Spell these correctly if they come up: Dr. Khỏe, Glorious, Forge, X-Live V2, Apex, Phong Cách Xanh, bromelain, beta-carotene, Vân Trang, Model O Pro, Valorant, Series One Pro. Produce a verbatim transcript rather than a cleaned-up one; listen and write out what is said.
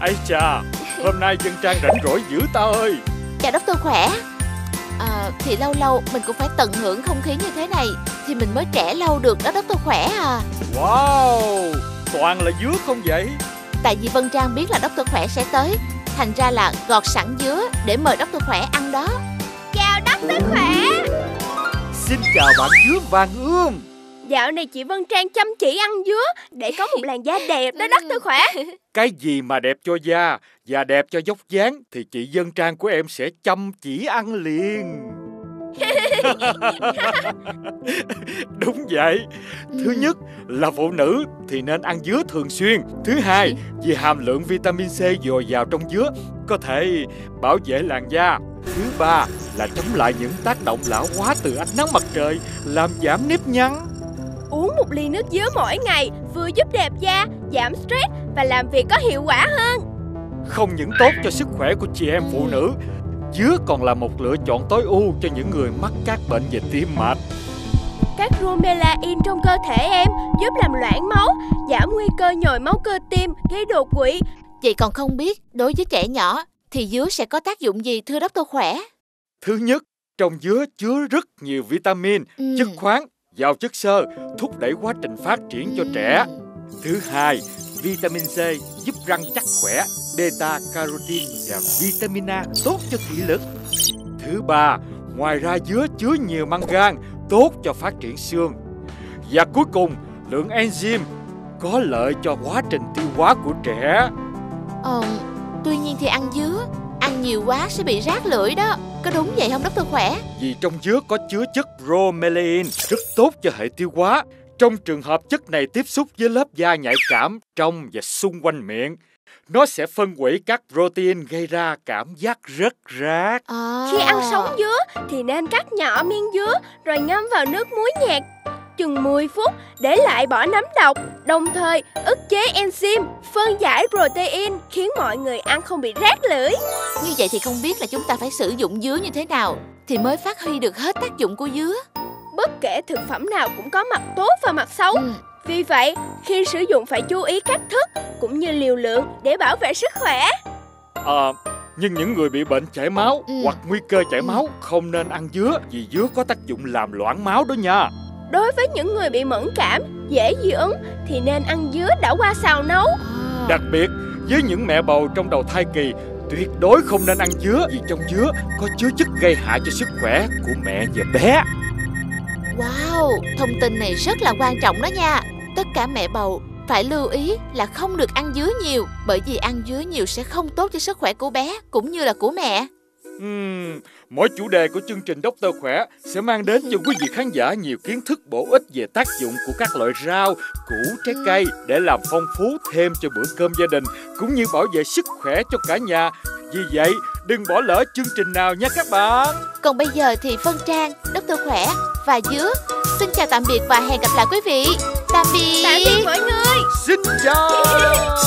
Ây chà, hôm nay Vân Trang rảnh rỗi dữ ta ơi. Chào Doctor Khỏe. À, thì lâu lâu mình cũng phải tận hưởng không khí như thế này thì mình mới trẻ lâu được đó Doctor Khỏe à. Wow, toàn là dứa không vậy? Tại vì Vân Trang biết là Doctor Khỏe sẽ tới, thành ra là gọt sẵn dứa để mời Doctor Khỏe ăn đó. Chào Doctor Khỏe. Xin chào bạn dứa vàng ươm. Dạo này chị Vân Trang chăm chỉ ăn dứa để có một làn da đẹp đó Doctor Khỏe. Cái gì mà đẹp cho da và đẹp cho vóc dáng thì chị Vân Trang của em sẽ chăm chỉ ăn liền. Đúng vậy. Thứ nhất là phụ nữ thì nên ăn dứa thường xuyên. Thứ hai, vì hàm lượng vitamin C dồi dào trong dứa có thể bảo vệ làn da. Thứ ba là chống lại những tác động lão hóa từ ánh nắng mặt trời, làm giảm nếp nhăn. Uống một ly nước dứa mỗi ngày vừa giúp đẹp da, giảm stress và làm việc có hiệu quả hơn. Không những tốt cho sức khỏe của chị em phụ nữ, dứa còn là một lựa chọn tối ưu cho những người mắc các bệnh về tim mạch. Các bromelain trong cơ thể em giúp làm loãng máu, giảm nguy cơ nhồi máu cơ tim, gây đột quỵ. Chị còn không biết đối với trẻ nhỏ thì dứa sẽ có tác dụng gì thưa Doctor Khỏe? Thứ nhất, trong dứa chứa rất nhiều vitamin, ừ. chất khoáng, giàu chất xơ, thúc đẩy quá trình phát triển ừ. cho trẻ. Thứ hai, vitamin C giúp răng chắc khỏe, beta-carotene và vitamin A tốt cho thị lực. Thứ ba, ngoài ra dứa chứa nhiều mangan tốt cho phát triển xương. Và cuối cùng, lượng enzyme có lợi cho quá trình tiêu hóa của trẻ. Ờ, tuy nhiên thì ăn dứa, ăn nhiều quá sẽ bị rát lưỡi đó. Có đúng vậy không Doctor Khỏe? Vì trong dứa có chứa chất bromelain rất tốt cho hệ tiêu hóa. Trong trường hợp chất này tiếp xúc với lớp da nhạy cảm trong và xung quanh miệng, nó sẽ phân hủy các protein gây ra cảm giác rất rát. À. Khi ăn sống dứa thì nên cắt nhỏ miếng dứa rồi ngâm vào nước muối nhạt chừng mười phút để lại bỏ nấm độc, đồng thời ức chế enzyme phân giải protein khiến mọi người ăn không bị rát lưỡi. Như vậy thì không biết là chúng ta phải sử dụng dứa như thế nào thì mới phát huy được hết tác dụng của dứa. Bất kể thực phẩm nào cũng có mặt tốt và mặt xấu. Ừ. Vì vậy, khi sử dụng phải chú ý cách thức cũng như liều lượng để bảo vệ sức khỏe. À, nhưng những người bị bệnh chảy máu ừ. hoặc nguy cơ chảy ừ. máu không nên ăn dứa vì dứa có tác dụng làm loãng máu đó nha. Đối với những người bị mẫn cảm, dễ dị ứng thì nên ăn dứa đã qua xào nấu. À. Đặc biệt, với những mẹ bầu trong đầu thai kỳ, tuyệt đối không nên ăn dứa vì trong dứa có chứa chất gây hại cho sức khỏe của mẹ và bé. Wow, thông tin này rất là quan trọng đó nha. Tất cả mẹ bầu phải lưu ý là không được ăn dứa nhiều, bởi vì ăn dứa nhiều sẽ không tốt cho sức khỏe của bé cũng như là của mẹ. Uhm, mỗi chủ đề của chương trình Doctor Khỏe sẽ mang đến cho quý vị khán giả nhiều kiến thức bổ ích về tác dụng của các loại rau, củ, trái cây để làm phong phú thêm cho bữa cơm gia đình cũng như bảo vệ sức khỏe cho cả nhà. Vì vậy, đừng bỏ lỡ chương trình nào nha các bạn. Còn bây giờ thì Vân Trang, Doctor Khỏe và dứa xin chào tạm biệt và hẹn gặp lại quý vị. Tạm biệt. Tạm biệt mọi người. Xin chào.